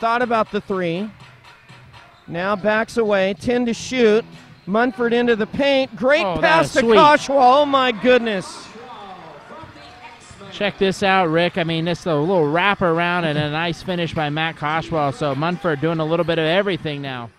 Thought about the three. Now backs away. 10 to shoot. Munford into the paint. Great pass to Koshwa. Oh, my goodness. Check this out, Rick. I mean, it's a little wrap around and a nice finish by Matt Koshwa. So Munford doing a little bit of everything now.